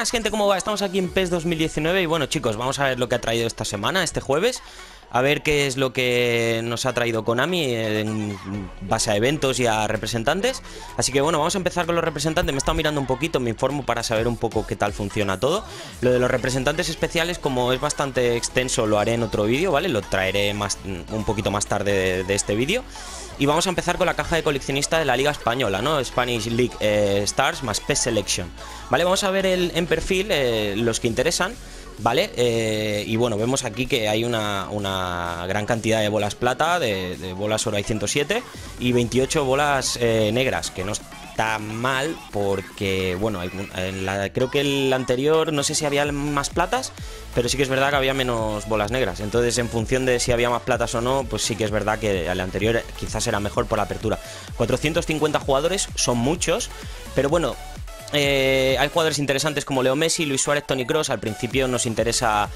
Buenas gente, ¿cómo va? Estamos aquí en PES 2019 y bueno chicos, vamos a ver lo que ha traído esta semana, este jueves. A ver qué es lo que nos ha traído Konami en base a eventos y a representantes. Así que bueno, vamos a empezar con los representantes. Me he estado mirando un poquito, me informo para saber un poco qué tal funciona todo. Lo de los representantes especiales, como es bastante extenso, lo haré en otro vídeo, ¿vale? Lo traeré un poquito más tarde de este vídeo. Y vamos a empezar con la caja de coleccionista de la Liga Española, ¿no? Spanish League Stars más PES Selection. Vale, vamos a ver en perfil los que interesan. Vale, y bueno, vemos aquí que hay una gran cantidad de bolas plata, de bolas oro hay 107 y 28 bolas negras, que no está mal porque, bueno, creo que el anterior no sé si había más platas, pero sí que es verdad que había menos bolas negras. Entonces, en función de si había más platas o no, pues sí que es verdad que el anterior quizás era mejor por la apertura. 450 jugadores, son muchos, pero bueno... hay jugadores interesantes como Leo Messi, Luis Suárez, Tony Cross. Al principio nos interesa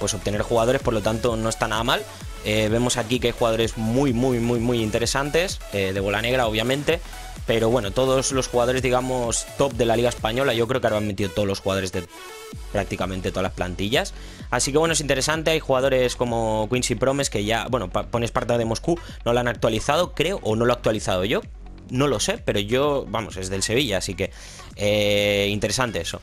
pues obtener jugadores, por lo tanto no está nada mal. Vemos aquí que hay jugadores muy interesantes, de bola negra obviamente. Pero bueno, todos los jugadores, digamos, top de la Liga Española. Yo creo que ahora han metido todos los jugadores de prácticamente todas las plantillas. Así que bueno, es interesante. Hay jugadores como Quincy Promes que ya, bueno, pone Esparta de Moscú. No lo han actualizado, creo, o no lo he actualizado yo. No lo sé, pero yo, vamos, es del Sevilla, así que interesante eso.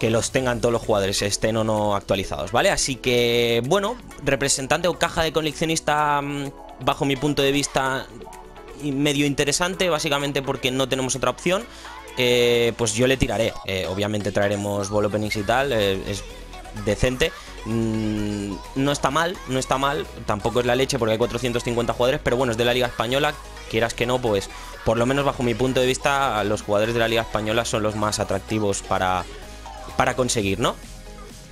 Que los tengan todos los jugadores, estén o no actualizados, ¿vale? Así que, bueno, representante o caja de coleccionista, bajo mi punto de vista, medio interesante, básicamente porque no tenemos otra opción, pues yo le tiraré. Obviamente traeremos ball openings y tal, es decente. No está mal, no está mal, tampoco es la leche porque hay 450 jugadores, pero bueno, es de la Liga Española, quieras que no, pues por lo menos bajo mi punto de vista los jugadores de la Liga Española son los más atractivos para conseguir, ¿no?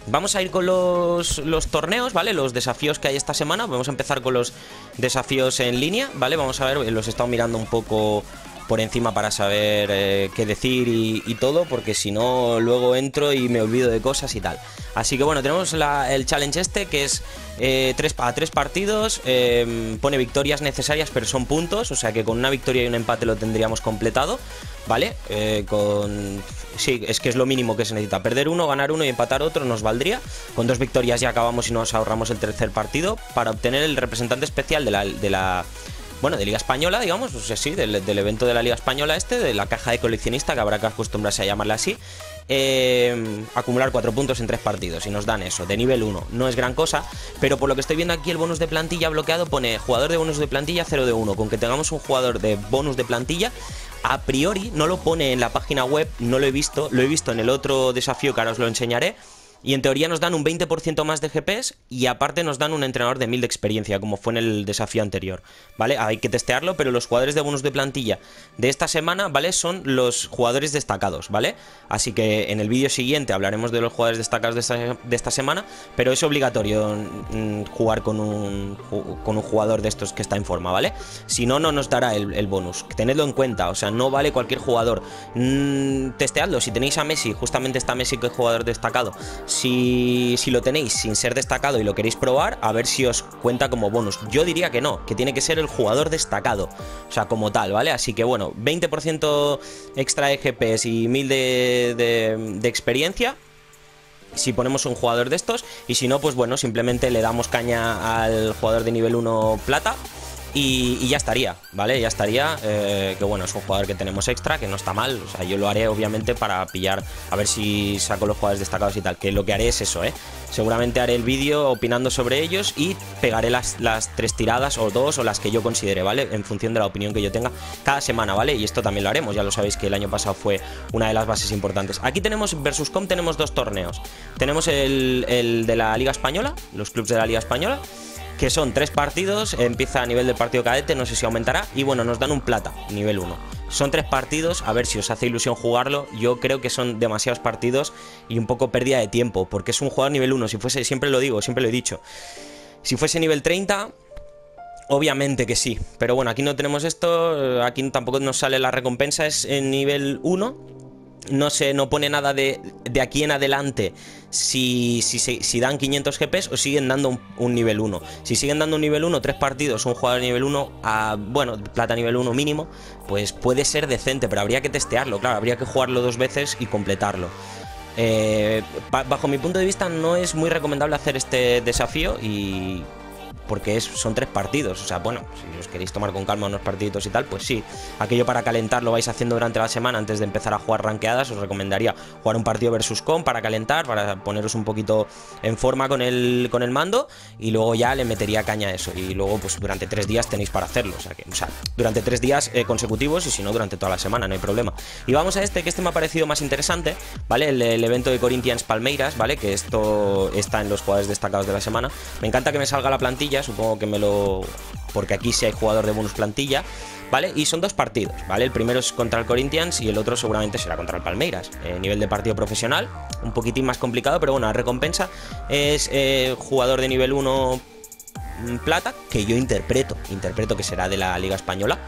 Vamos a ir con los torneos, ¿vale? Los desafíos que hay esta semana. Vamos a empezar con los desafíos en línea, ¿vale? Vamos a ver, los he estado mirando un poco por encima para saber qué decir y todo, porque si no luego entro y me olvido de cosas y tal. Así que bueno, tenemos el challenge este, que es a tres partidos, pone victorias necesarias pero son puntos, o sea que con una victoria y un empate lo tendríamos completado, ¿vale? Sí, es que es lo mínimo que se necesita, perder uno, ganar uno y empatar otro nos valdría. Con dos victorias ya acabamos y nos ahorramos el tercer partido para obtener el representante especial de Liga Española, digamos, o sea, sí, del evento de la Liga Española este, de la caja de coleccionista, que habrá que acostumbrarse a llamarla así. Acumular 4 puntos en 3 partidos y nos dan eso, de nivel 1, no es gran cosa, pero por lo que estoy viendo aquí el bonus de plantilla bloqueado pone jugador de bonus de plantilla 0 de 1, con que tengamos un jugador de bonus de plantilla, a priori no lo pone en la página web, no lo he visto, lo he visto en el otro desafío que ahora os lo enseñaré. Y en teoría nos dan un 20% más de GPs y aparte nos dan un entrenador de 1000 de experiencia, como fue en el desafío anterior, ¿vale? Hay que testearlo, pero los jugadores de bonus de plantilla de esta semana, ¿vale? Son los jugadores destacados, ¿vale? Así que en el vídeo siguiente hablaremos de los jugadores destacados de esta semana, pero es obligatorio jugar con un jugador de estos que está en forma, ¿vale? Si no, no nos dará el bonus. Tenedlo en cuenta, o sea, no vale cualquier jugador. Testeadlo, si tenéis a Messi, justamente está Messi que es jugador destacado. Si lo tenéis sin ser destacado y lo queréis probar, a ver si os cuenta como bonus. Yo diría que no, que tiene que ser el jugador destacado, o sea, como tal, ¿vale? Así que bueno, 20% extra de GPS y 1000 de experiencia si ponemos un jugador de estos. Y si no, pues bueno, simplemente le damos caña al jugador de nivel 1 plata y ya estaría, ¿vale? Ya estaría, que bueno, es un jugador que tenemos extra, que no está mal, o sea, yo lo haré obviamente para pillar, a ver si saco los jugadores destacados y tal, que lo que haré es eso, seguramente haré el vídeo opinando sobre ellos y pegaré las 3 tiradas o 2 o las que yo considere, ¿vale? En función de la opinión que yo tenga cada semana, ¿vale? Y esto también lo haremos, ya lo sabéis que el año pasado fue una de las bases importantes. Aquí tenemos versus com, tenemos dos torneos, tenemos el de la Liga Española, los clubes de la Liga Española, que son 3 partidos, empieza a nivel del partido cadete, no sé si aumentará, y bueno, nos dan un plata, nivel 1. Son 3 partidos, a ver si os hace ilusión jugarlo, yo creo que son demasiados partidos y un poco pérdida de tiempo, porque es un jugador nivel 1, si fuese, siempre lo digo, siempre lo he dicho, si fuese nivel 30... Obviamente que sí, pero bueno, aquí no tenemos esto, aquí tampoco nos sale la recompensa, es en nivel 1... No sé, no pone nada de aquí en adelante si dan 500 GPs o siguen dando un nivel 1. Si siguen dando un nivel 1, 3 partidos, un jugador de nivel 1 a, bueno, plata nivel 1 mínimo, pues puede ser decente, pero habría que testearlo, claro, habría que jugarlo 2 veces y completarlo. Bajo mi punto de vista no es muy recomendable hacer este desafío y... porque son 3 partidos, o sea, bueno, si os queréis tomar con calma unos partiditos y tal, pues sí, aquello para calentar lo vais haciendo durante la semana antes de empezar a jugar rankeadas. Os recomendaría jugar un partido versus con para calentar, para poneros un poquito en forma con el mando, y luego ya le metería caña a eso, y luego pues durante 3 días tenéis para hacerlo, o sea durante 3 días consecutivos, y si no, durante toda la semana, no hay problema. Y vamos a este, que este me ha parecido más interesante, ¿vale? El evento de Corinthians Palmeiras, ¿vale? Que esto está en los jugadores destacados de la semana. Me encanta que me salga la plantilla, supongo que me lo... porque aquí sí hay jugador de bonus plantilla, ¿vale? Y son 2 partidos, ¿vale? El primero es contra el Corinthians y el otro seguramente será contra el Palmeiras. Nivel de partido profesional, un poquitín más complicado, pero bueno, la recompensa es jugador de nivel 1 plata, que yo interpreto que será de la Liga Española.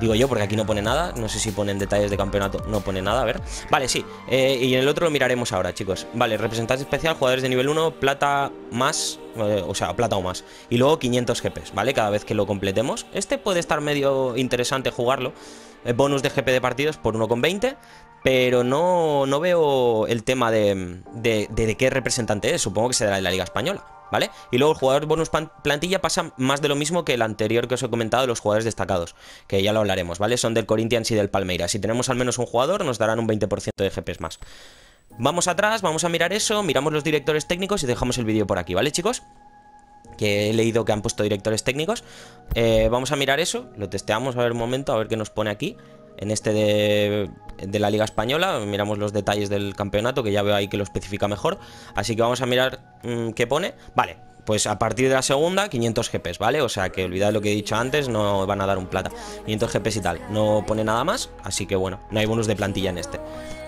Digo yo, porque aquí no pone nada, no sé si ponen detalles de campeonato, no pone nada, a ver. Vale, sí, y en el otro lo miraremos ahora, chicos. Vale, representante especial, jugadores de nivel 1, plata más, o sea, plata o más. Y luego 500 GPs, ¿vale? Cada vez que lo completemos. Este puede estar medio interesante jugarlo. Bonus de GP de partidos por 1,20, pero no veo el tema de qué representante es, supongo que será de la Liga Española, ¿vale? Y luego el jugador bonus plantilla pasa más de lo mismo que el anterior que os he comentado de los jugadores destacados, que ya lo hablaremos, ¿vale? Son del Corinthians y del Palmeiras. Si tenemos al menos un jugador, nos darán un 20% de GPs más. Vamos atrás, vamos a mirar eso, miramos los directores técnicos y dejamos el vídeo por aquí, ¿vale, chicos? Que he leído que han puesto directores técnicos. Vamos a mirar eso, lo testeamos, a ver un momento, a ver qué nos pone aquí. En este de la Liga Española miramos los detalles del campeonato, que ya veo ahí que lo especifica mejor. Así que vamos a mirar qué pone. Vale, pues a partir de la segunda, 500 GPs, ¿vale? O sea, que olvidad lo que he dicho antes, no van a dar un plata. 500 GPs y tal, no pone nada más, así que bueno, no hay bonus de plantilla en este.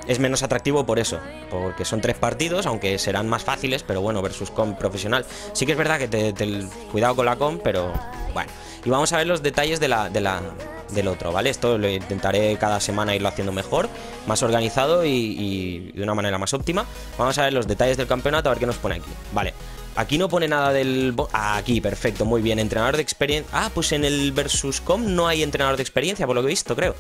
Es menos atractivo por eso, porque son 3 partidos, aunque serán más fáciles, pero bueno, versus comp profesional. Sí que es verdad que cuidado con la comp, pero bueno. Y vamos a ver los detalles del otro, ¿vale? Esto lo intentaré cada semana irlo haciendo mejor, más organizado y de una manera más óptima. Vamos a ver los detalles del campeonato, a ver qué nos pone aquí. Vale, aquí no pone nada del... aquí, perfecto, muy bien, entrenador de experiencia. Ah, pues en el versus com no hay entrenador de experiencia, por lo que he visto, creo.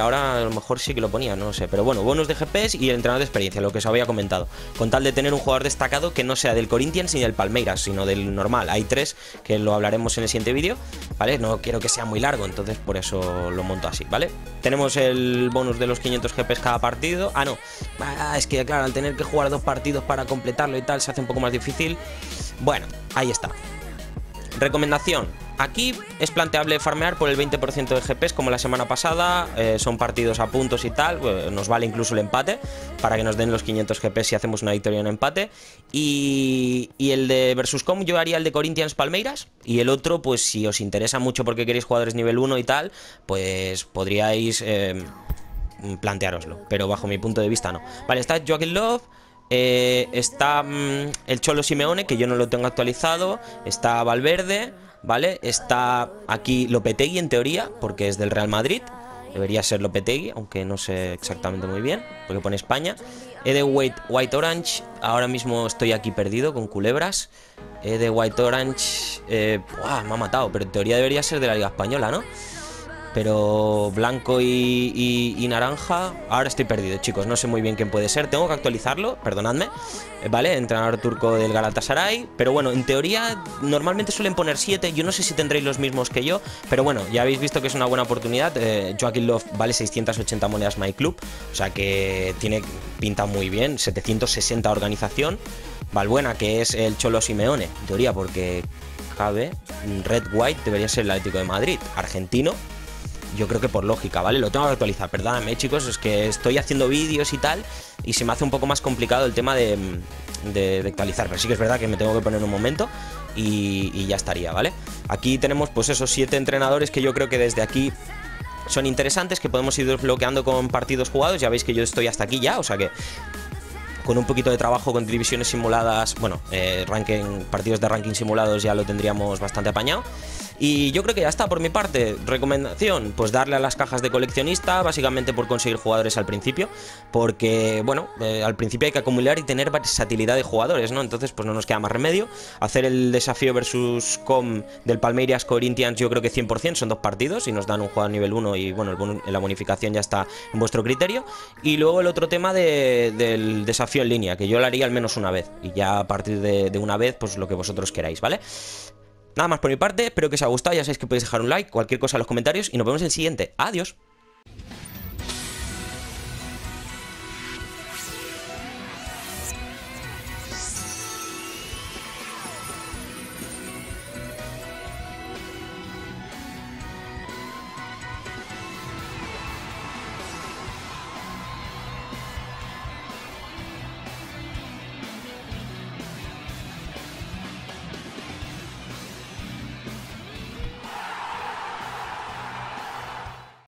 Ahora a lo mejor sí que lo ponía, no lo sé. Pero bueno, bonus de GPs y el entrenador de experiencia, lo que os había comentado, con tal de tener un jugador destacado que no sea del Corinthians ni del Palmeiras, sino del normal. Hay 3, que lo hablaremos en el siguiente vídeo, ¿vale? No quiero que sea muy largo, entonces por eso lo monto así, ¿vale? Tenemos el bonus de los 500 GPs cada partido. Ah, no, es que claro, al tener que jugar 2 partidos para completarlo y tal, se hace un poco más difícil. Bueno, ahí está. Recomendación: aquí es planteable farmear por el 20% de GPs como la semana pasada. Son partidos a puntos y tal, nos vale incluso el empate para que nos den los 500 GPs si hacemos una victoria en empate. Y el de versuscom yo haría el de Corinthians Palmeiras, y el otro pues si os interesa mucho porque queréis jugadores nivel 1 y tal, pues podríais planteároslo, pero bajo mi punto de vista no. Vale, está Joaquín Love. Está el Cholo Simeone, que yo no lo tengo actualizado. Está Valverde, ¿vale? Está aquí Lopetegui, en teoría, porque es del Real Madrid. Debería ser Lopetegui, aunque no sé exactamente muy bien, porque pone España. De White Orange, ahora mismo estoy aquí perdido con culebras. De White Orange, me ha matado, pero en teoría debería ser de la Liga Española, ¿no? Pero blanco y naranja, ahora estoy perdido, chicos, no sé muy bien quién puede ser, tengo que actualizarlo, perdonadme, ¿vale? Entrenador turco del Galatasaray, pero bueno, en teoría normalmente suelen poner 7, yo no sé si tendréis los mismos que yo, pero bueno, ya habéis visto que es una buena oportunidad. Joaquín Love vale 680 monedas MYCLUB, o sea que tiene pinta muy bien, 760 organización. Valbuena, que es el Cholo Simeone, en teoría, porque cabe, Red White debería ser el Atlético de Madrid, argentino. Yo creo que por lógica, ¿vale? Lo tengo que actualizar, perdóname, chicos, es que estoy haciendo vídeos y tal, y se me hace un poco más complicado el tema de actualizar, pero sí que es verdad que me tengo que poner un momento y ya estaría, ¿vale? Aquí tenemos pues esos 7 entrenadores que yo creo que desde aquí son interesantes, que podemos ir desbloqueando con partidos jugados. Ya veis que yo estoy hasta aquí ya, o sea que con un poquito de trabajo con divisiones simuladas, bueno, partidos de ranking simulados ya lo tendríamos bastante apañado. Y yo creo que ya está por mi parte. Recomendación, pues darle a las cajas de coleccionista, básicamente por conseguir jugadores al principio, porque bueno, al principio hay que acumular y tener versatilidad de jugadores, ¿no? Entonces pues no nos queda más remedio. Hacer el desafío versus com del Palmeiras Corinthians, yo creo que 100%, son 2 partidos y nos dan un jugador nivel 1 y bueno, la bonificación ya está en vuestro criterio. Y luego el otro tema del desafío en línea, que yo lo haría al menos una vez, y ya a partir de una vez pues lo que vosotros queráis, ¿vale? Nada más por mi parte, espero que os haya gustado, ya sabéis que podéis dejar un like, cualquier cosa en los comentarios y nos vemos en el siguiente. Adiós.